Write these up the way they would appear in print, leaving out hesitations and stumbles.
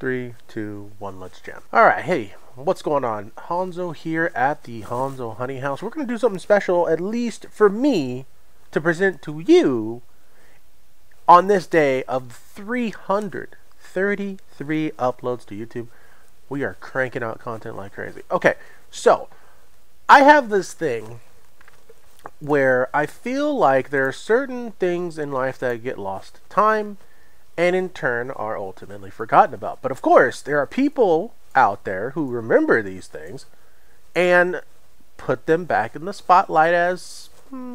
3, 2, 1, let's jam. All right, hey, what's going on? Hanzo here at the Hanzo Honey House. We're gonna do something special, at least for me, to present to you on this day of 333 uploads to YouTube. We are cranking out content like crazy. Okay, so I have this thing where I feel like there are certain things in life that get lost to time, and in turn are ultimately forgotten about. But of course, there are people out there who remember these things and put them back in the spotlight, as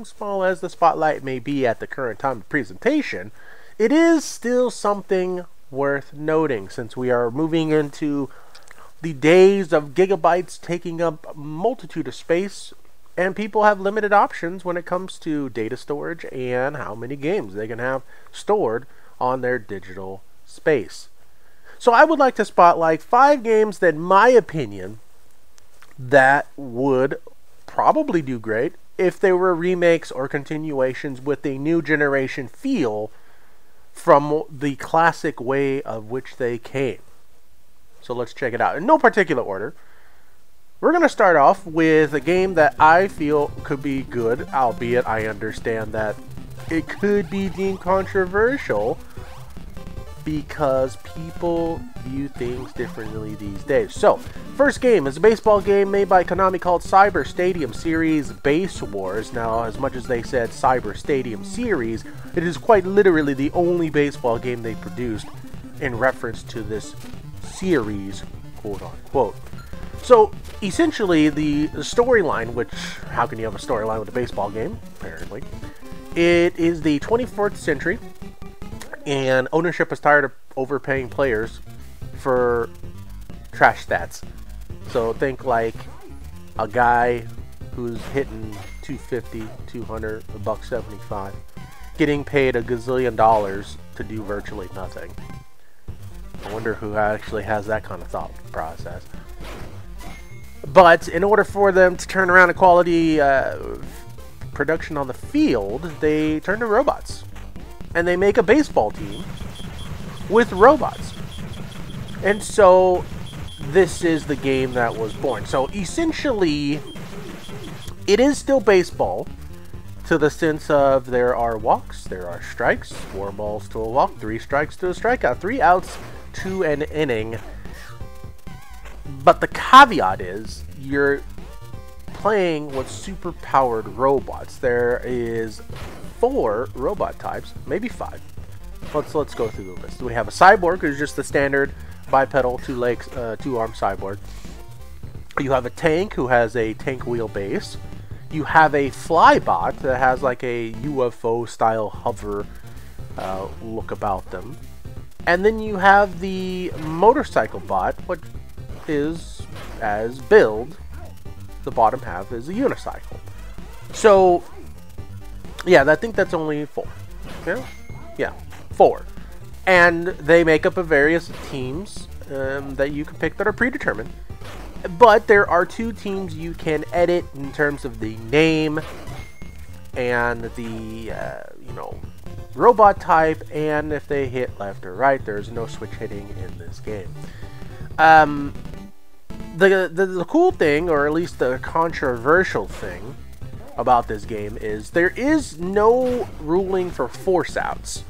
small as the spotlight may be at the current time of presentation. It is still something worth noting, since we are moving into the days of gigabytes taking up a multitude of space, and people have limited options when it comes to data storage and how many games they can have stored on their digital space. So I would like to spotlight 5 games that, in my opinion, that would probably do great if they were remakes or continuations with a new generation feel from the classic way of which they came. So let's check it out in no particular order. We're gonna start off with a game that I feel could be good, albeit I understand that it could be deemed controversial because people view things differently these days. So, first game is a baseball game made by Konami called Cyber Stadium Series Base Wars. Now, as much as they said Cyber Stadium Series, it is quite literally the only baseball game they produced in reference to this series, quote-unquote. So, essentially, the storyline, which, how can you have a storyline with a baseball game? Apparently. It is the 24th century, and ownership is tired of overpaying players for trash stats. So think like a guy who's hitting 250, 200, $1.75, getting paid $1 gazillion to do virtually nothing. I wonder who actually has that kind of thought process. But in order for them to turn around a quality production on the field, they turn to robots, and they make a baseball team with robots. And so this is the game that was born. So essentially, it is still baseball to the sense of there are walks, there are strikes, 4 balls to a walk, 3 strikes to a strikeout, 3 outs to an inning. But the caveat is you're playing with super powered robots. There is 4 robot types, maybe 5. Let's go through the list. We have a cyborg, who's just the standard bipedal, 2-arm cyborg. You have a tank who has a tank wheelbase. You have a flybot that has like a UFO style hover look about them, and then you have the motorcycle bot, which is as build. The bottom half is a unicycle. So, yeah, I think that's only 4. Yeah? Yeah, 4. And they make up of various teams that you can pick that are predetermined. But there are 2 teams you can edit in terms of the name and the, you know, robot type, and if they hit left or right. There's no switch hitting in this game. The cool thing, or at least the controversial thing about this game, is there is no ruling for force-outs.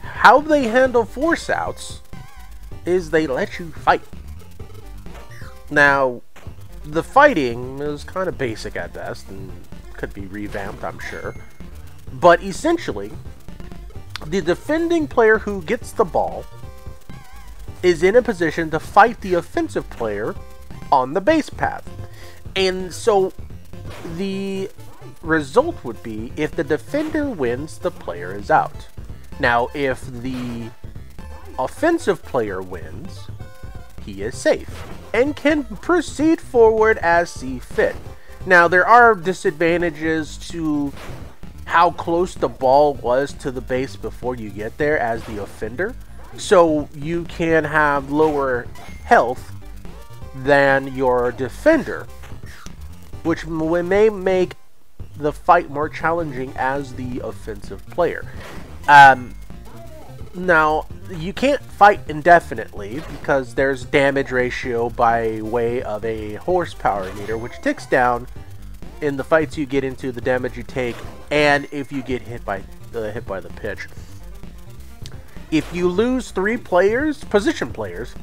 How they handle force-outs is they let you fight. Now, the fighting is kind of basic at best and could be revamped, I'm sure. But essentially, the defending player who gets the ball is in a position to fight the offensive player on the base path. And so the result would be, if the defender wins, the player is out. Now, if the offensive player wins, he is safe and can proceed forward as see fit. Now, there are disadvantages to how close the ball was to the base before you get there as the offender. So you can have lower health than your defender, which may make the fight more challenging as the offensive player. Now, you can't fight indefinitely because there's damage ratio by way of a horsepower meter, which ticks down in the fights you get into, the damage you take, and if you get hit by the pitch. If you lose three players, position players,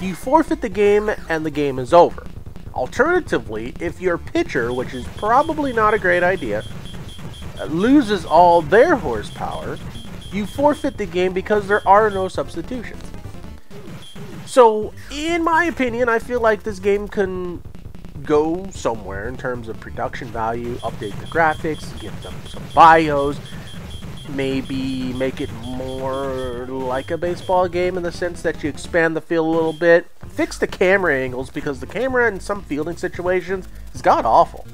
you forfeit the game and the game is over. Alternatively, if your pitcher, which is probably not a great idea, loses all their horsepower, you forfeit the game because there are no substitutions. So, in my opinion, I feel like this game can go somewhere in terms of production value, update the graphics, give them some bios, maybe make it more like a baseball game in the sense that you expand the field a little bit, fix the camera angles, because the camera in some fielding situations is god-awful.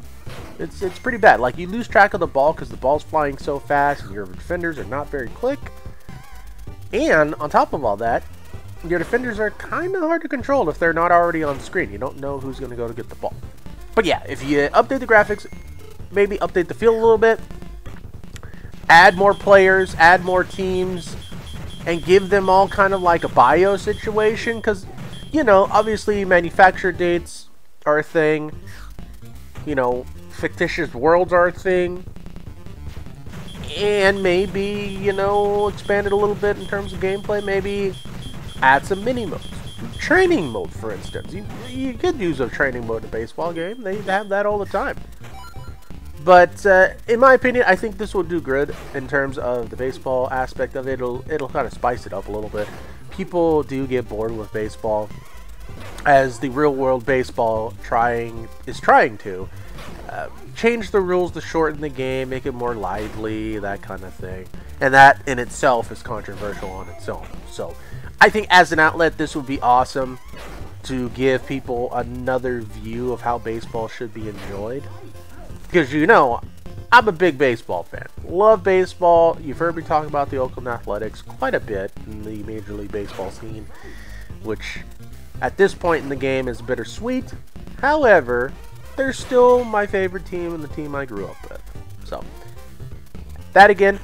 It's pretty bad. Like, you lose track of the ball because the ball's flying so fast and your defenders are not very quick. And, on top of all that, your defenders are kind of hard to control if they're not already on screen. You don't know who's going to go to get the ball. But yeah, if you update the graphics, maybe update the field a little bit, add more players, add more teams, and give them all kind of like a bio situation. Because, you know, obviously manufacture dates are a thing. You know, fictitious worlds are a thing. And maybe, you know, expand it a little bit in terms of gameplay. Maybe add some mini-modes. Training mode, for instance. You could use a training mode in a baseball game. They have that all the time. But in my opinion, I think this will do good in terms of the baseball aspect of it. It'll kind of spice it up a little bit. People do get bored with baseball, as the real-world baseball is trying to change the rules to shorten the game, make it more lively, that kind of thing. And that in itself is controversial on its own. So I think as an outlet, this would be awesome to give people another view of how baseball should be enjoyed. Because, you know, I'm a big baseball fan. Love baseball. You've heard me talk about the Oakland Athletics quite a bit in the Major League Baseball scene, which at this point in the game is bittersweet. However, they're still my favorite team and the team I grew up with. So, that again,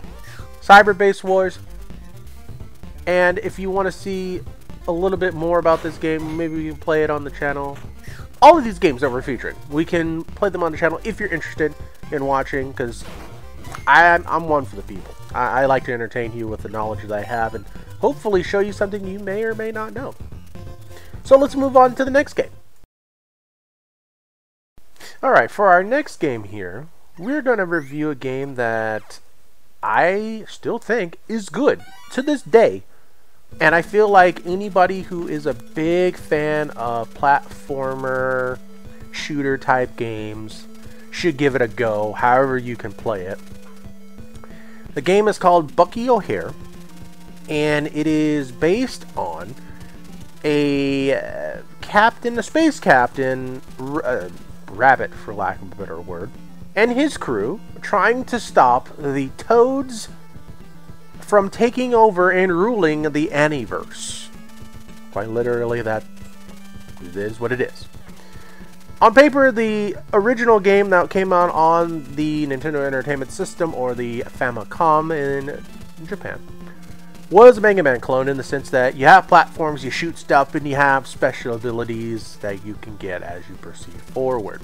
Cyber Base Wars. And if you want to see a little bit more about this game, maybe we can play it on the channel. All of these games that we're featuring, we can play them on the channel if you're interested in watching, because I'm one for the people. I like to entertain you with the knowledge that I have and hopefully show you something you may or may not know. So let's move on to the next game. Alright, for our next game here, we're going to review a game that I still think is good to this day. And I feel like anybody who is a big fan of platformer, shooter type games should give it a go, however you can play it. The game is called Bucky O'Hare, and it is based on a captain, a space captain, rabbit for lack of a better word, and his crew trying to stop the Toads from taking over and ruling the Anniverse. Quite literally, that is what it is. On paper, the original game that came out on the Nintendo Entertainment System, or the Famicom in Japan, was a Mega Man clone in the sense that you have platforms, you shoot stuff, and you have special abilities that you can get as you proceed forward.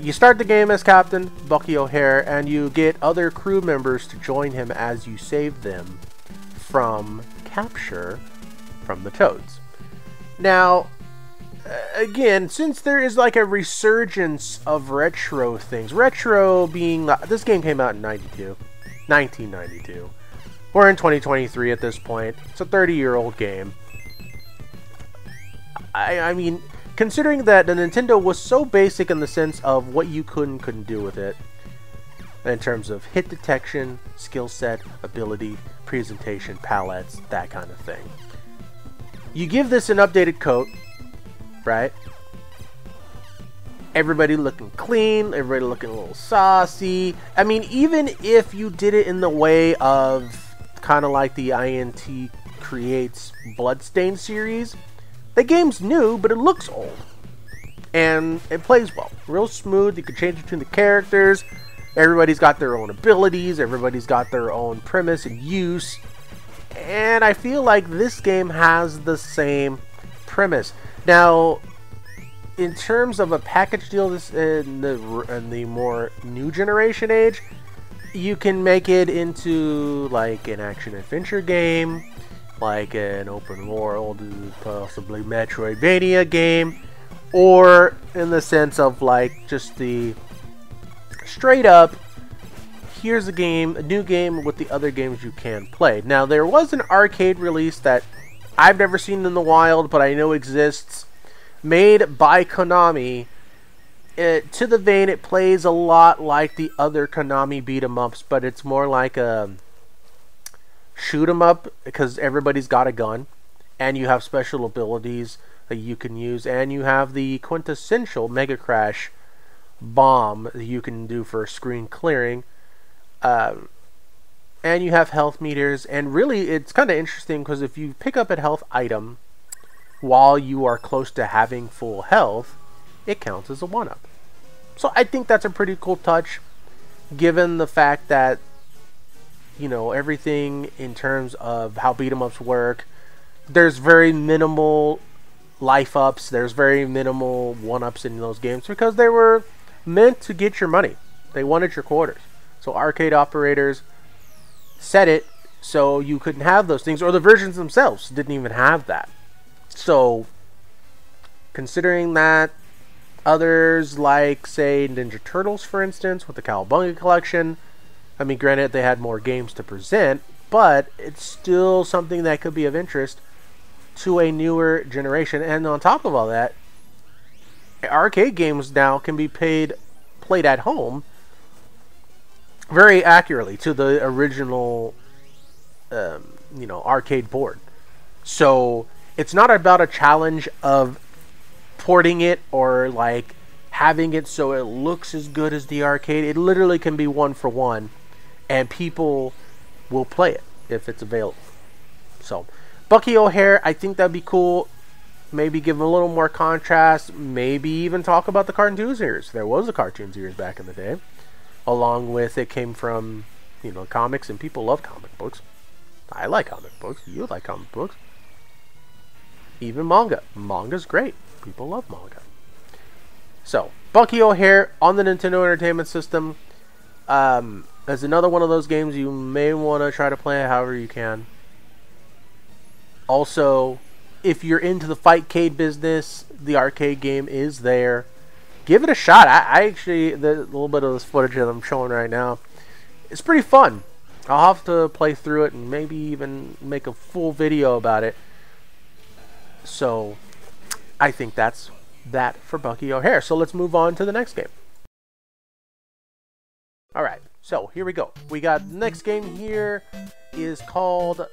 You start the game as Captain Bucky O'Hare, and you get other crew members to join him as you save them from capture from the Toads. Now, again, since there is like a resurgence of retro things, retro being, this game came out in 1992. We're in 2023 at this point. It's a 30-year-old game. I mean, considering that the Nintendo was so basic in the sense of what you could and couldn't do with it, in terms of hit detection, skill set, ability, presentation, palettes, that kind of thing. You give this an updated coat, right? Everybody looking clean, everybody looking a little saucy. I mean, even if you did it in the way of kind of like the INT Creates Bloodstained series, the game's new, but it looks old. And it plays well. Real smooth. You can change between the characters. Everybody's got their own abilities. Everybody's got their own premise and use. And I feel like this game has the same premise. Now, in terms of a package deal, this in the more new generation age, you can make it into like an action-adventure game, like an open world, possibly Metroidvania game, or in the sense of like just the straight up, here's a game, a new game with the other games you can play. Now, there was an arcade release that I've never seen in the wild, but I know exists, made by Konami. To the vein, it plays a lot like the other Konami beat-em-ups, but it's more like a shoot-em-up because everybody's got a gun, and you have special abilities that you can use, and you have the quintessential Mega Crash bomb that you can do for screen clearing. And you have health meters, and really it's kind of interesting because if you pick up a health item while you are close to having full health, it counts as a 1-up. So I think that's a pretty cool touch, given the fact that, you know, everything in terms of how beat-em-ups work, there's very minimal life ups, there's very minimal 1-ups in those games because they were meant to get your money. They wanted your quarters. So arcade operators set it so you couldn't have those things, or the versions themselves didn't even have that. So considering that, others like, say, Ninja Turtles, for instance, with the Cowabunga collection, I mean, granted, they had more games to present, but it's still something that could be of interest to a newer generation. And on top of all that, arcade games now can be played at home very accurately to the original, you know, arcade board. So it's not about a challenge of porting it or like having it so it looks as good as the arcade. It literally can be one for one, and people will play it if it's available. So Bucky O'Hare, I think that'd be cool. Maybe give him a little more contrast. Maybe even talk about the cartoon series. There was a cartoon series back in the day. Along with it came from, you know, comics, and people love comic books. I like comic books. You like comic books. Even manga. Manga's great. People love manga. So, Bucky O'Hare on the Nintendo Entertainment System is another one of those games you may want to try to play however you can. Also, if you're into the Fightcade business, the arcade game is there. Give it a shot. I actually, the little bit of this footage that I'm showing right now, it's pretty fun. I'll have to play through it and maybe even make a full video about it. So, I think that's that for Bucky O'Hare. So let's move on to the next game. Alright, so here we go. We got the next game here is called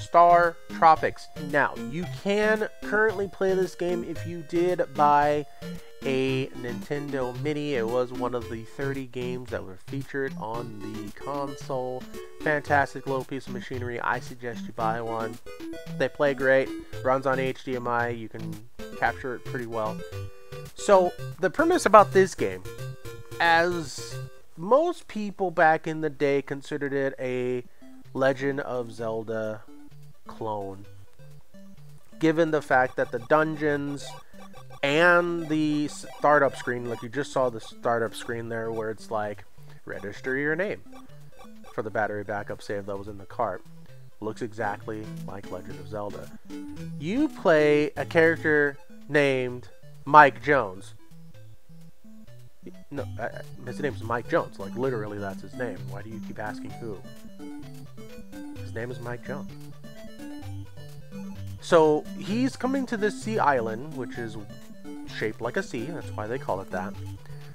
Star Tropics. Now, you can currently play this game if you did buy a Nintendo Mini. It was one of the 30 games that were featured on the console. Fantastic little piece of machinery. I suggest you buy one. They play great. Runs on HDMI. You can capture it pretty well. So the premise about this game, as most people back in the day considered it a Legend of Zelda clone, given the fact that the dungeons and the startup screen, like you just saw the startup screen there where it's like register your name for the battery backup save that was in the cart, looks exactly like Legend of Zelda. You play a character named Mike Jones. No, his name's Mike Jones. Like, literally, that's his name. Why do you keep asking who? His name is Mike Jones. So, he's coming to this sea island, which is shaped like a sea. That's why they call it that.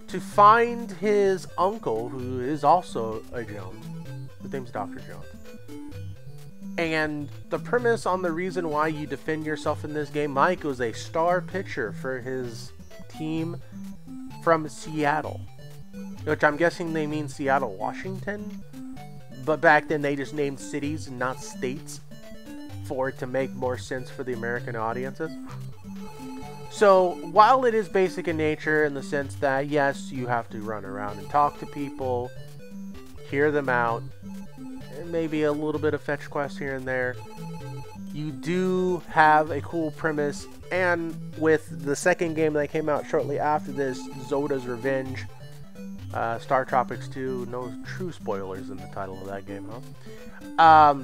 To find his uncle, who is also a Jones. His name's Dr. Jones. And the premise on the reason why you defend yourself in this game, Mike was a star pitcher for his team from Seattle, which I'm guessing they mean Seattle, Washington, but back then they just named cities and not states for it to make more sense for the American audiences. So while it is basic in nature in the sense that, yes, you have to run around and talk to people, hear them out, and maybe a little bit of fetch quest here and there. You do have a cool premise, and with the second game that came out shortly after this, Zoda's Revenge, Star Tropics 2, no true spoilers in the title of that game, huh?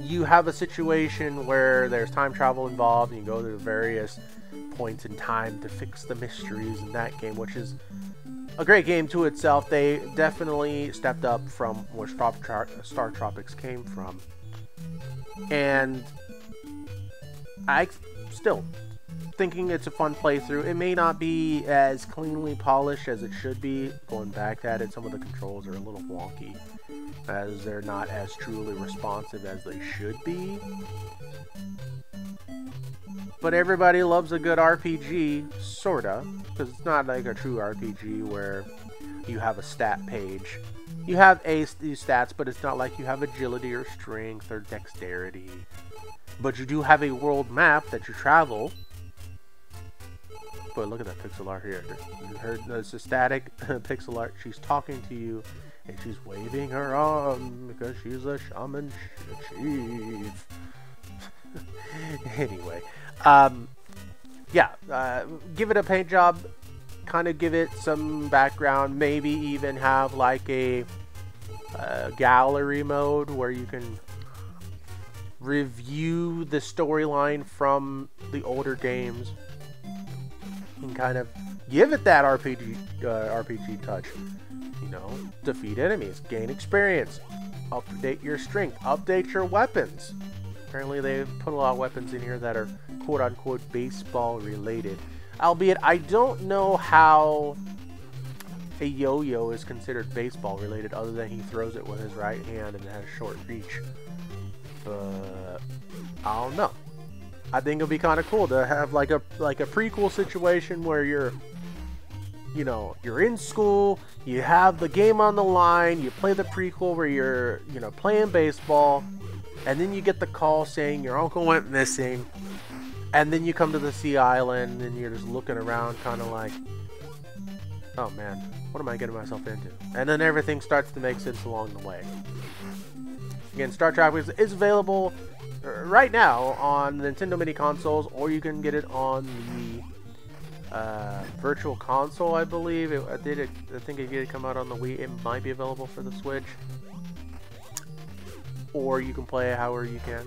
You have a situation where there's time travel involved, and you go to various points in time to fix the mysteries in that game, which is a great game to itself. They definitely stepped up from where Star Tropics came from. And I still thinking it's a fun playthrough. It may not be as cleanly polished as it should be. Going back to it, some of the controls are a little wonky, as they're not as truly responsive as they should be. But everybody loves a good RPG, sorta, because it's not like a true RPG where you have a stat page. You have these stats, but it's not like you have agility or strength or dexterity. But you do have a world map that you travel. But look at that pixel art here. You heard there's a static pixel art. She's talking to you, and she's waving her arm because she's a shaman chief. Anyway. Give it a paint job, kind of give it some background, maybe even have like a gallery mode where you can review the storyline from the older games and kind of give it that RPG touch, you know, defeat enemies, gain experience, update your strength, update your weapons. Apparently they've put a lot of weapons in here that are quote-unquote baseball related. Albeit, I don't know how a yo-yo is considered baseball related other than he throws it with his right hand and has short reach. But I don't know. I think it'll be kind of cool to have like a prequel situation where you're, you know, you're in school, you have the game on the line, you play the prequel where you're, you know, playing baseball. And then you get the call saying your uncle went missing. And then you come to the Sea Island and you're just looking around kind of like, oh man, what am I getting myself into? And then everything starts to make sense along the way. Again, Star Tropics is available right now on Nintendo Mini consoles, or you can get it on the Virtual Console, I believe. I think it did come out on the Wii. It might be available for the Switch. Or you can play it however you can.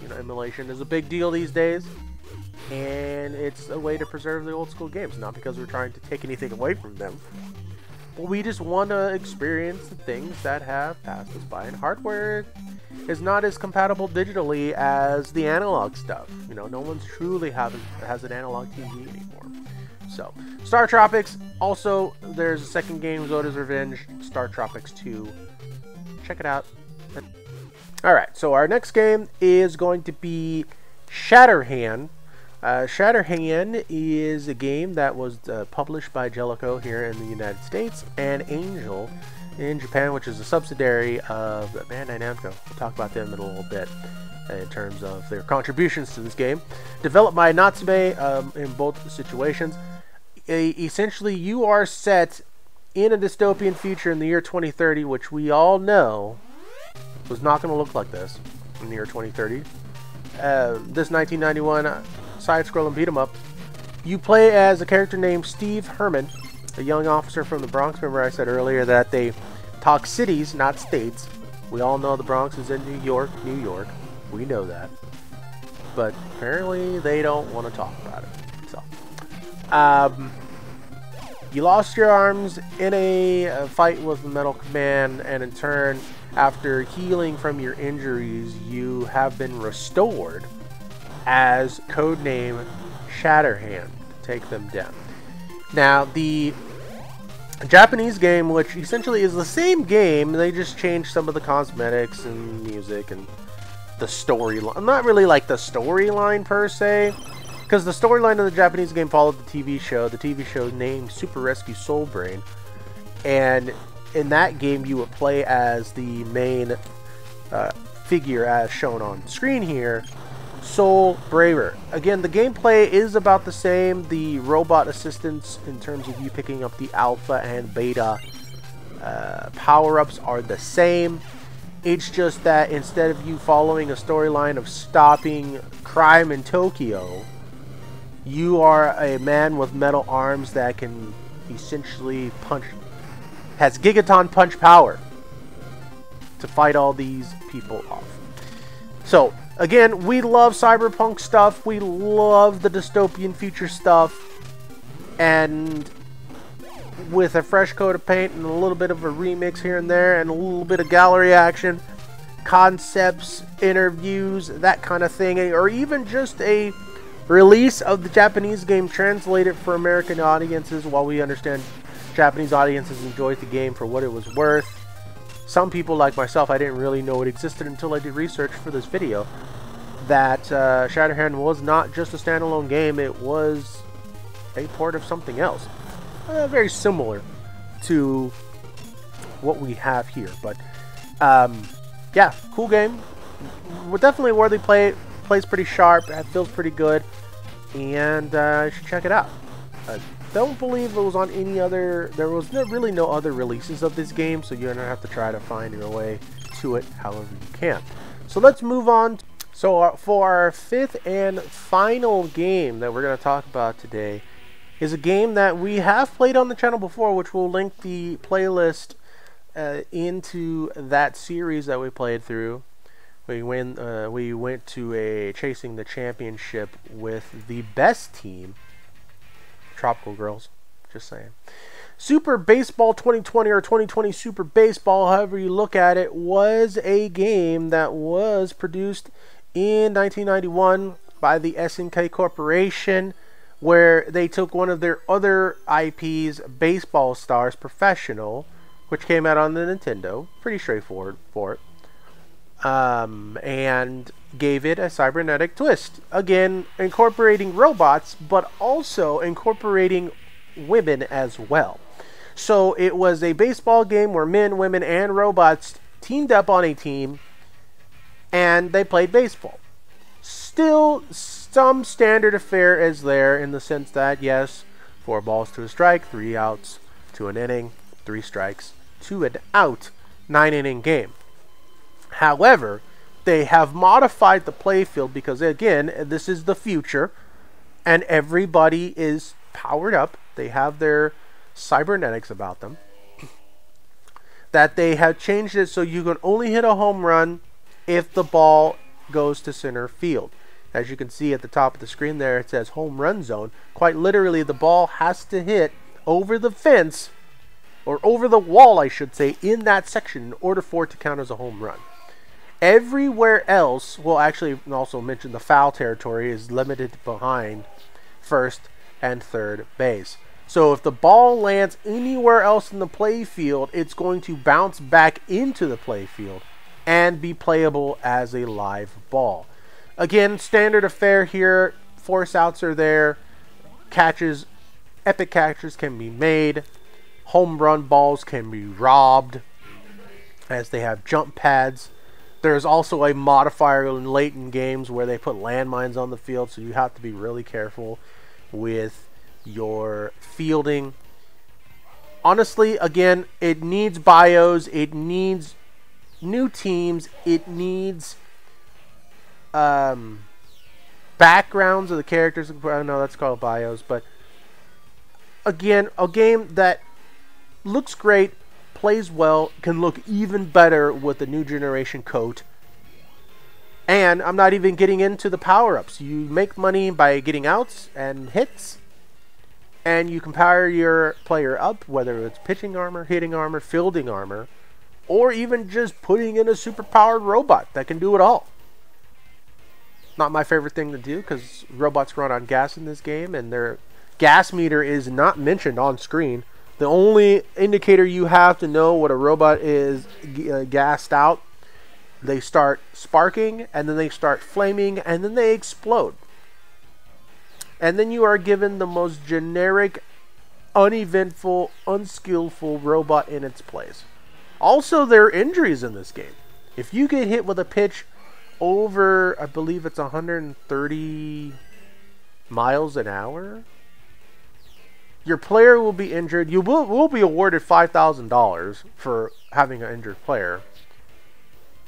You know, emulation is a big deal these days, and it's a way to preserve the old school games. Not because we're trying to take anything away from them, but we just want to experience the things that have passed us by. And hardware is not as compatible digitally as the analog stuff. You know, no one's truly has an analog TV anymore. So, Star Tropics. Also, there's a second game, Zoda's Revenge, Star Tropics 2. Check it out. Alright, so our next game is going to be Shatterhand. Shatterhand is a game that was published by Jellicoe here in the United States and Angel in Japan, which is a subsidiary of Bandai Namco. We'll talk about them in a little bit in terms of their contributions to this game. Developed by Natsume in both situations. Essentially, you are set in a dystopian future in the year 2030, which we all know was not going to look like this in the year 2030. This 1991 side-scrolling beat-em-up. You play as a character named Steve Herman, a young officer from the Bronx. Remember I said earlier that they talk cities, not states. We all know the Bronx is in New York, New York. We know that. But apparently they don't want to talk about it. So, you lost your arms in a fight with the Metal Command, and in turn, after healing from your injuries, you have been restored as codename Shatterhand to take them down. Now, the Japanese game, which essentially is the same game, they just changed some of the cosmetics and music and the storyline. Not really like the storyline per se, because the storyline of the Japanese game followed the TV show. The TV show named Super Rescue Soul Brain. And in that game, you would play as the main figure as shown on screen here, Soul Braver. Again, the gameplay is about the same. The robot assistance in terms of you picking up the alpha and beta power-ups are the same. It's just that instead of you following a storyline of stopping crime in Tokyo, you are a man with metal arms that can essentially punch, has gigaton punch power to fight all these people off. So, again, we love cyberpunk stuff, we love the dystopian future stuff, and with a fresh coat of paint and a little bit of a remix here and there and a little bit of gallery action, concepts, interviews, that kind of thing, or even just a release of the Japanese game translated for American audiences. While we understand Japanese audiences enjoyed the game for what it was worth, some people like myself, I didn't really know it existed until I did research for this video, that Shatterhand was not just a standalone game, it was a port of something else. Very similar to what we have here, but yeah, cool game. We're definitely worthy play. Plays pretty sharp. It feels pretty good, and you should check it out. I don't believe it was on any other. There was really no other releases of this game, so you're gonna have to try to find your way to it however you can. So let's move on. So for our fifth and final game that we're gonna talk about today is a game that we have played on the channel before, which we'll link the playlist into that series that we played through. We went to a Chasing the Championship with the best team, Tropical Girls, just saying. Super Baseball 2020, or 2020 Super Baseball, however you look at it, was a game that was produced in 1991 by the SNK Corporation, where they took one of their other IPs, Baseball Stars Professional, which came out on the Nintendo, pretty straightforward for it, and gave it a cybernetic twist. Again, incorporating robots, but also incorporating women as well. So it was a baseball game where men, women, and robots teamed up on a team, and they played baseball. Still, some standard affair is there in the sense that, yes, 4 balls to a strike, 3 outs to an inning, 3 strikes to an out, 9-inning game. However, they have modified the playfield because, again, this is the future, and everybody is powered up. They have their cybernetics about them. That they have changed it so you can only hit a home run if the ball goes to center field. As you can see at the top of the screen there, it says home run zone. Quite literally, the ball has to hit over the fence, or over the wall, I should say, in that section in order for it to count as a home run. Everywhere else, we'll actually also mention the foul territory is limited behind first and third base. So if the ball lands anywhere else in the play field, it's going to bounce back into the play field and be playable as a live ball. Again, standard affair here. Force outs are there. Catches, epic catches can be made. Home run balls can be robbed, as they have jump pads. There's also a modifier in late in games where they put landmines on the field, so you have to be really careful with your fielding. Honestly, again, it needs bios, it needs new teams, it needs backgrounds of the characters. I know that's called bios, but again, a game that looks great, plays well, can look even better with the new generation coat. And I'm not even getting into the power-ups. You make money by getting outs and hits, and you can power your player up, whether it's pitching armor, hitting armor, fielding armor, or even just putting in a super-powered robot that can do it all. Not my favorite thing to do, because robots run on gas in this game, and their gas meter is not mentioned on screen. The only indicator you have to know what a robot is gassed out, they start sparking, and then they start flaming, and then they explode. And then you are given the most generic, uneventful, unskillful robot in its place. Also, there are injuries in this game. If you get hit with a pitch over, I believe it's 130 miles an hour, your player will be injured. You will be awarded $5,000 for having an injured player.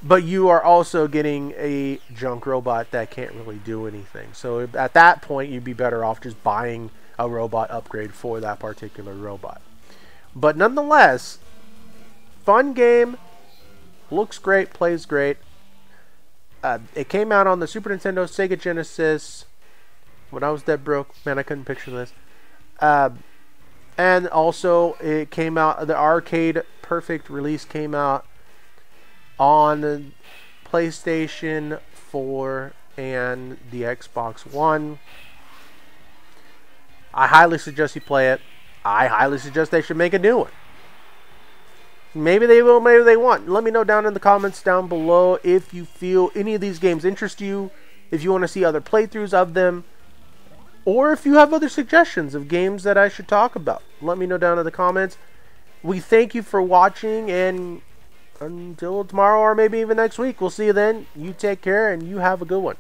But you are also getting a junk robot that can't really do anything. So at that point, you'd be better off just buying a robot upgrade for that particular robot. But nonetheless, fun game, looks great, plays great. It came out on the Super Nintendo, Sega Genesis. When I was dead broke, man, I couldn't picture this. And also, it came out, the Arcade Perfect release came out on PlayStation 4 and the Xbox One. I highly suggest you play it. I highly suggest they should make a new one. Maybe they will, maybe they won't. Let me know down in the comments down below if you feel any of these games interest you, if you want to see other playthroughs of them, or if you have other suggestions of games that I should talk about. Let me know down in the comments. We thank you for watching, and until tomorrow or maybe even next week, we'll see you then. You take care and you have a good one.